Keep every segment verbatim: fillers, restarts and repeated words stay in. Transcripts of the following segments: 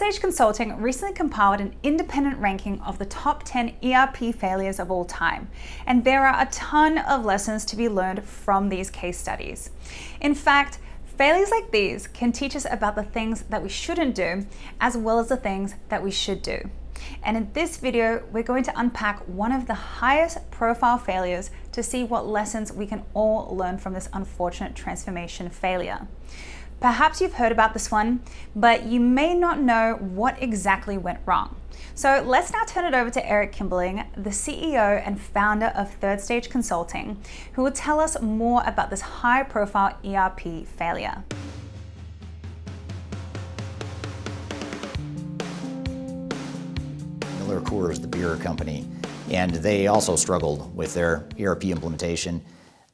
Stage Consulting recently compiled an independent ranking of the top ten E R P failures of all time, and there are a ton of lessons to be learned from these case studies. In fact, failures like these can teach us about the things that we shouldn't do, as well as the things that we should do. And in this video, we're going to unpack one of the highest profile failures to see what lessons we can all learn from this unfortunate transformation failure. Perhaps you've heard about this one, but you may not know what exactly went wrong. So let's now turn it over to Eric Kimberling, the C E O and founder of Third Stage Consulting, who will tell us more about this high-profile E R P failure. MillerCoors, the beer company, and they also struggled with their E R P implementation.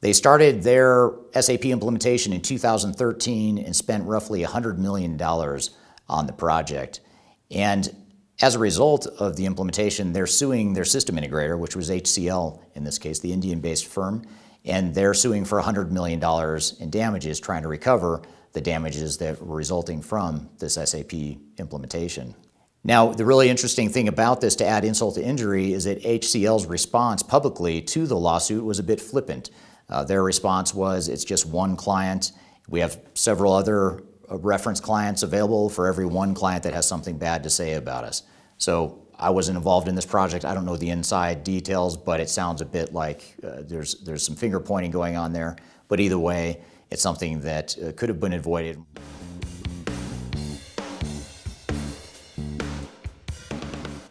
They started their S A P implementation in two thousand thirteen and spent roughly one hundred million dollars on the project. And as a result of the implementation, they're suing their system integrator, which was H C L in this case, the Indian-based firm, and they're suing for one hundred million dollars in damages, trying to recover the damages that were resulting from this S A P implementation. Now, the really interesting thing about this, to add insult to injury, is that H C L's response publicly to the lawsuit was a bit flippant. Uh, their response was, it's just one client. We have several other uh, reference clients available for every one client that has something bad to say about us. So I wasn't involved in this project. I don't know the inside details, but it sounds a bit like uh, there's, there's some finger pointing going on there. But either way, it's something that uh, could have been avoided.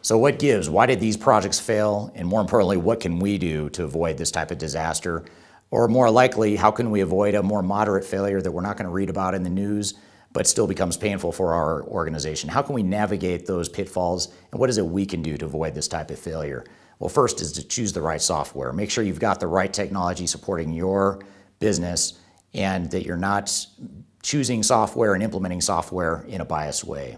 So what gives? Why did these projects fail? And more importantly, what can we do to avoid this type of disaster? Or more likely, how can we avoid a more moderate failure that we're not going to read about in the news, but still becomes painful for our organization? How can we navigate those pitfalls, and what is it we can do to avoid this type of failure? Well, first is to choose the right software. Make sure you've got the right technology supporting your business, and that you're not choosing software and implementing software in a biased way.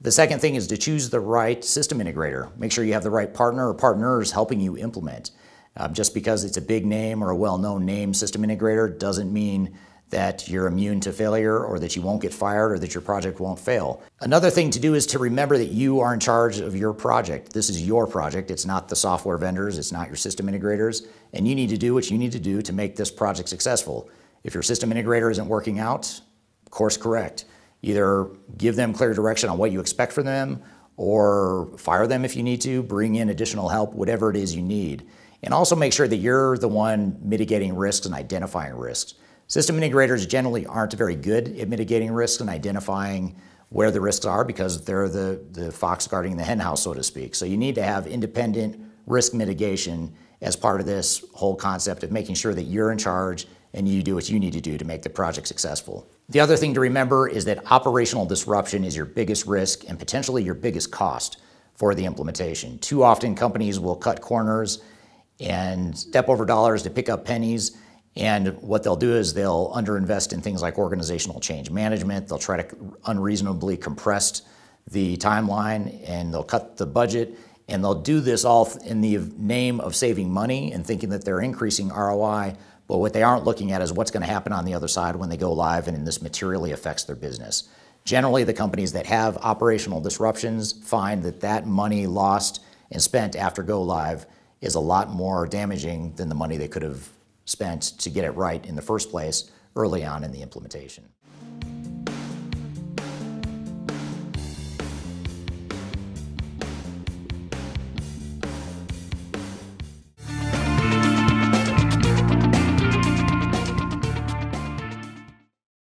The second thing is to choose the right system integrator. Make sure you have the right partner or partners helping you implement. Um, just because it's a big name or a well-known name system integrator doesn't mean that you're immune to failure, or that you won't get fired, or that your project won't fail. Another thing to do is to remember that you are in charge of your project. This is your project. It's not the software vendors. It's not your system integrators. And you need to do what you need to do to make this project successful. If your system integrator isn't working out, course correct. Either give them clear direction on what you expect from them, or fire them if you need to, bring in additional help, whatever it is you need. And also make sure that you're the one mitigating risks and identifying risks. System integrators generally aren't very good at mitigating risks and identifying where the risks are, because they're the, the fox guarding the hen house, so to speak. So you need to have independent risk mitigation as part of this whole concept of making sure that you're in charge and you do what you need to do to make the project successful. The other thing to remember is that operational disruption is your biggest risk and potentially your biggest cost for the implementation. Too often companies will cut corners and step over dollars to pick up pennies, and what they'll do is they'll underinvest in things like organizational change management. They'll try to unreasonably compress the timeline, and they'll cut the budget, and they'll do this all in the name of saving money and thinking that they're increasing R O I, but what they aren't looking at is what's going to happen on the other side when they go live, and this materially affects their business. Generally, the companies that have operational disruptions find that that money lost and spent after go live is a lot more damaging than the money they could have spent to get it right in the first place early on in the implementation.